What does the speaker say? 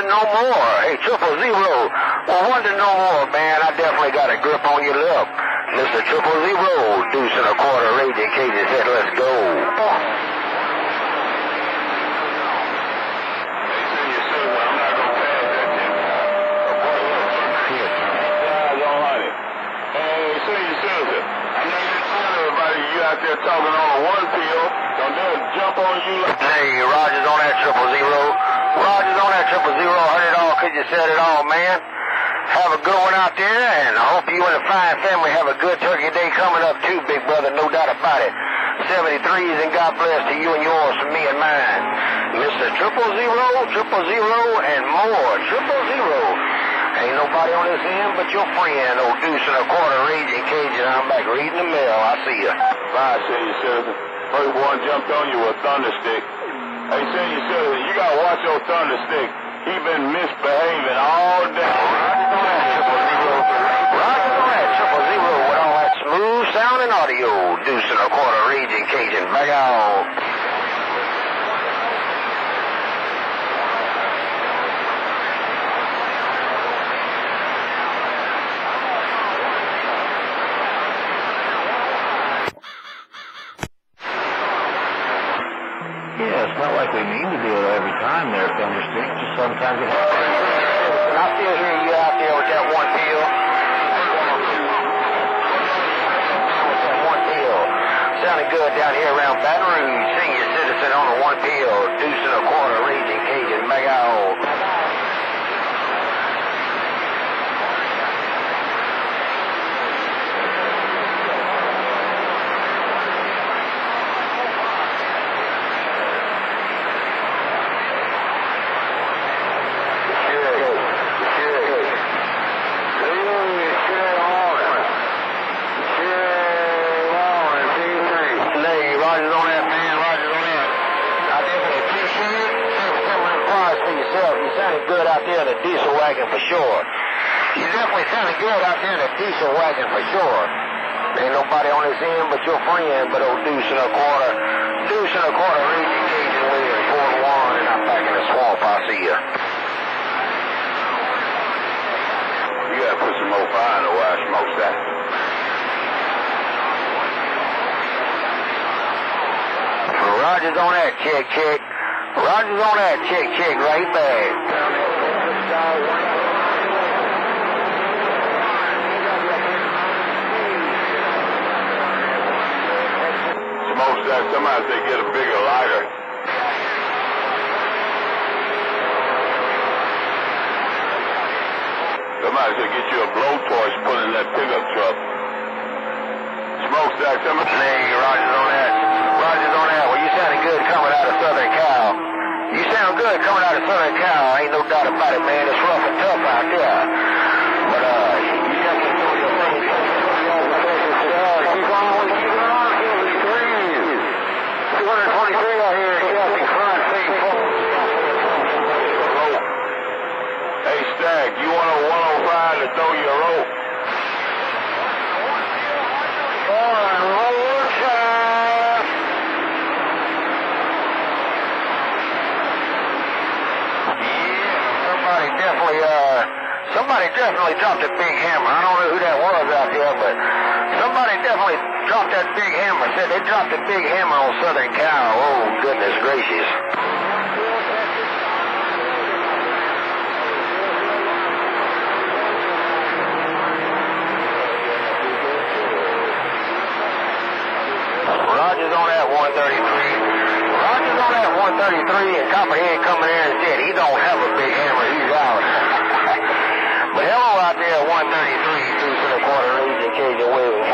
to know more. Hey, 000. Well, want to know more, man. I definitely got a grip on your lip. Mr. 000, deuce and a quarter, Raging Cajun said, let's go. Out there talking on a one pill, don't do it, jump on you like... Hey, Roger's on that 000. Roger's on that 000, heard it all, could you said it all, man. Have a good one out there, and I hope you and the fine family have a good turkey day coming up too, big brother, no doubt about it. 73s, and God bless to you and yours, to me and mine. Mr. 000, 000, and more, 000. Ain't nobody on this end but your friend, old deuce and a quarter, Raging Cajun. I'm back reading the mail. I see ya. Bye, Senior Citizen. First one jumped on you with a thunderstick. Hey, Senior Citizen, you gotta watch your thunderstick. He been misbehaving all day. Roger's on that 000. Roger's on that 000 with all that smooth sounding audio. Deuce and a quarter, Raging Cajun. Back out. They mean to do it every time they're thunderstick, just sometimes it happens. And I still hear you out there with that one pill. With that one pill. Sounded good down here around Baton Rouge. Senior Citizen on the one pill. Deuce and a quarter, Raging Cajun, mega old. Your friend, but old deuce and a quarter, Raging Cajun way in 4-1, and I'm back in the swamp. I see ya. You gotta put some more fire in the way I smoke that. Roger's on that check. Roger's on that check right back. Most that sometimes they get a bigger lighter. Somebody should get you a blowtorch, put in that pickup truck. Smokestack, somebody. Hey, Roger's on that. Well, you sounded good coming out of Southern Cal. You sound good coming out of Southern Cal. Ain't no doubt about it, man. It's rough and tough out there. But, you definitely know your thing. You want a 105 to throw your rope? One more time. Yeah, somebody definitely dropped a big hammer. I don't know who that was out there, but somebody definitely dropped that big hammer. Said they dropped a big hammer on Southern Cal. Oh, goodness gracious. Roger's on that 133, and Copperhead coming in and said he don't have a big hammer, he's out. But hello out there at 133, 2 1/4, Raging Cajun wave.